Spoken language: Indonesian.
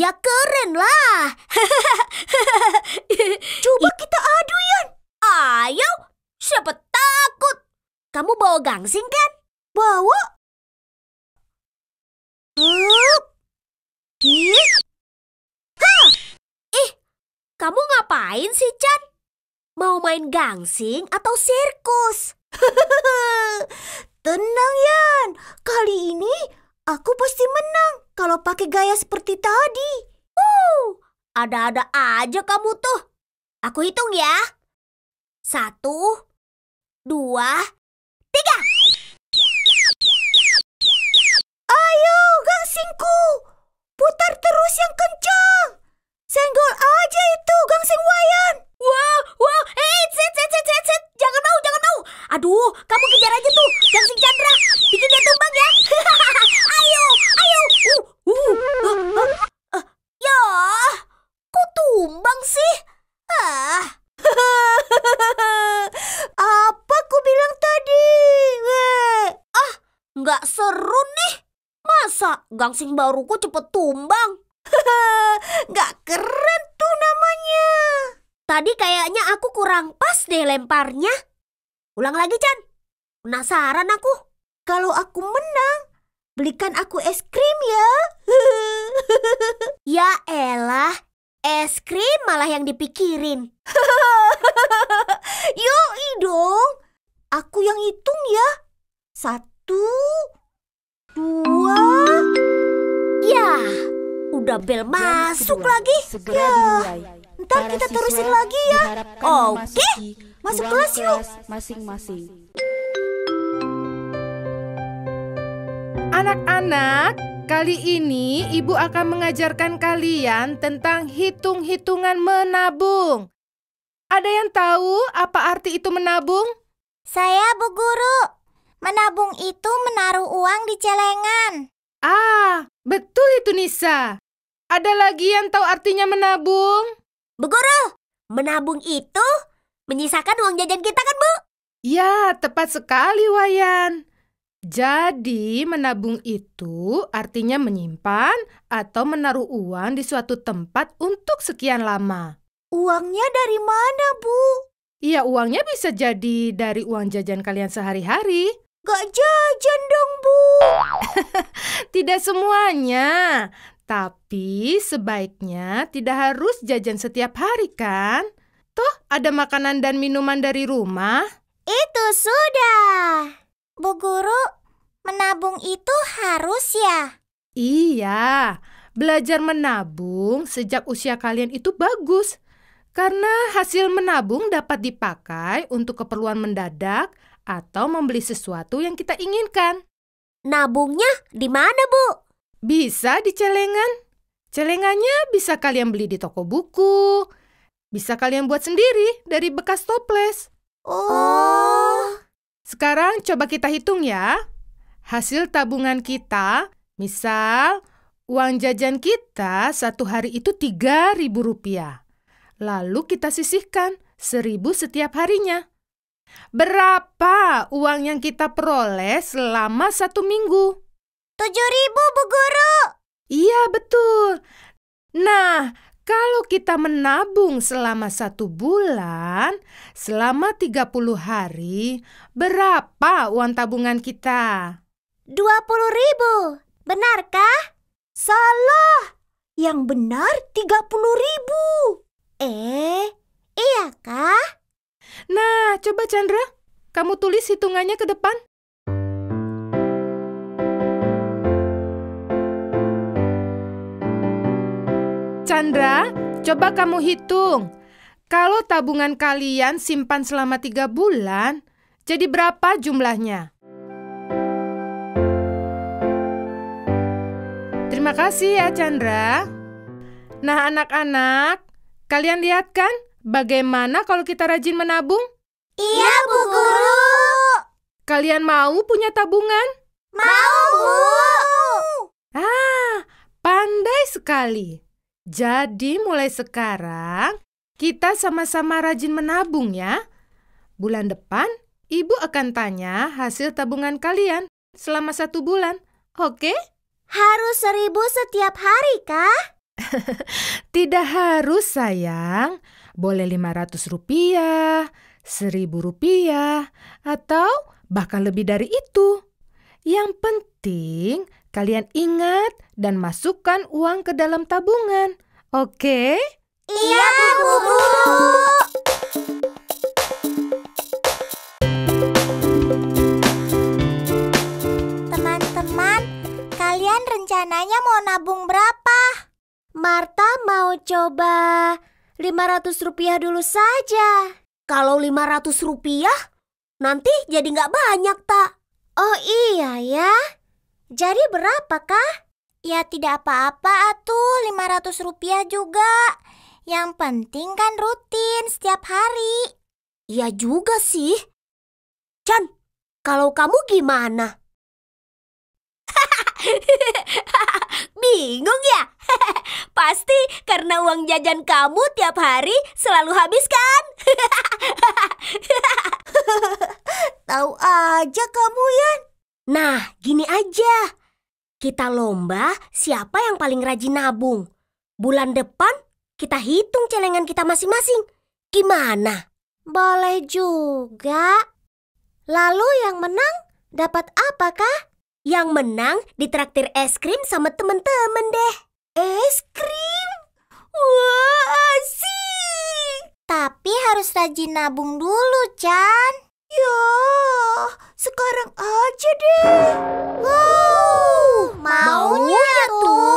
Ya keren lah. Coba kita adu, Yan. Ayo, siapa takut? Kamu bawa gangsing kan? Bawa. Ih, kamu ngapain sih, Chan? Mau main gangsing atau sirkus? Tenang, Yan. Kali ini aku pasti menang kalau pakai gaya seperti tadi. Ada-ada aja kamu tuh. Aku hitung ya. 1, 2, 3. Ayo, gangsingku. Putar terus yang kencang. Senggol aja itu gangsing Wayan. Wah, hey, set. Jangan mau. Aduh, kamu kejar aja tuh gangsing Chandra. Bikin dia tumbang ya. Ayo. Ya, kok tumbang sih? Apa ku bilang tadi? Nggak seru nih. Masa gangsing baruku cepet tumbang? Nggak keren tuh namanya. Tadi kayaknya aku kurang pas deh lemparnya. Ulang lagi, Chan. Penasaran aku. Kalau aku menang, belikan aku es krim ya. Ya elah, es krim malah yang dipikirin. Yoi dong. Aku yang hitung ya. 1, 2. Ya, udah bel masuk lagi. Ya, ntar kita terusin lagi ya. Oke, masuk kelas yuk. Masing-masing. Anak-anak, kali ini Ibu akan mengajarkan kalian tentang hitung-hitungan menabung. Ada yang tahu apa arti itu menabung? Saya, Bu Guru. Menabung itu menaruh uang di celengan. Betul itu, Nisa. Ada lagi yang tahu artinya menabung? Bu Guru, menabung itu menyisakan uang jajan kita kan, Bu? Ya, tepat sekali, Wayan. Jadi, menabung itu artinya menyimpan atau menaruh uang di suatu tempat untuk sekian lama. Uangnya dari mana, Bu? Iya, uangnya bisa jadi dari uang jajan kalian sehari-hari. Gak jajan dong, Bu. Tidak semuanya. Tapi sebaiknya tidak harus jajan setiap hari, kan? Toh ada makanan dan minuman dari rumah. Itu sudah. Bu Guru, menabung itu harus ya? Iya. Belajar menabung sejak usia kalian itu bagus. Karena hasil menabung dapat dipakai untuk keperluan mendadak atau membeli sesuatu yang kita inginkan. Nabungnya di mana, Bu? Bisa di celengan. Celengannya bisa kalian beli di toko buku. Bisa kalian buat sendiri dari bekas toples. Sekarang coba kita hitung ya. Hasil tabungan kita, misal uang jajan kita satu hari itu Rp3.000. Lalu kita sisihkan 1.000 setiap harinya. Berapa uang yang kita peroleh selama 1 minggu? 7.000, Bu Guru. Iya, betul. Nah, kalau kita menabung selama 1 bulan, selama 30 hari, berapa uang tabungan kita? 20.000. Benarkah? Salah. Yang benar 30.000. Iyakah? Nah, coba Chandra, kamu tulis hitungannya ke depan. Chandra, coba kamu hitung. Kalau tabungan kalian simpan selama 3 bulan, jadi berapa jumlahnya? Terima kasih ya, Chandra. Nah, anak-anak, kalian lihat kan bagaimana kalau kita rajin menabung? Iya, Bu Guru. Kalian mau punya tabungan? Mau, Bu. Pandai sekali. Jadi mulai sekarang kita sama-sama rajin menabung ya. Bulan depan Ibu akan tanya hasil tabungan kalian selama 1 bulan, oke? Harus 1.000 setiap hari kah? Tidak harus, sayang. Boleh 500 rupiah, 1000 rupiah, atau bahkan lebih dari itu. Yang penting, kalian ingat dan masukkan uang ke dalam tabungan. Oke? Iya, Bu Guru. Teman-teman, kalian rencananya mau nabung berapa? Martha mau coba 500 rupiah dulu saja. Kalau 500 rupiah, nanti jadi nggak banyak, Tak. Oh iya ya. Jadi berapa kah? Ya tidak apa-apa atuh, 500 rupiah juga. Yang penting kan rutin setiap hari. Iya juga sih. Chan, kalau kamu gimana? Bingung ya? Pasti karena uang jajan kamu tiap hari selalu habis kan? Tahu aja kamu ya. Nah, gini aja. Kita lomba siapa yang paling rajin nabung. Bulan depan kita hitung celengan kita masing-masing. Gimana? Boleh juga. Lalu yang menang dapat apakah? Yang menang ditraktir es krim sama temen-temen deh. Es krim? Wah, asik. Tapi harus rajin nabung dulu, Chan. Ya, sekarang aja deh. Wow, maunya tuh.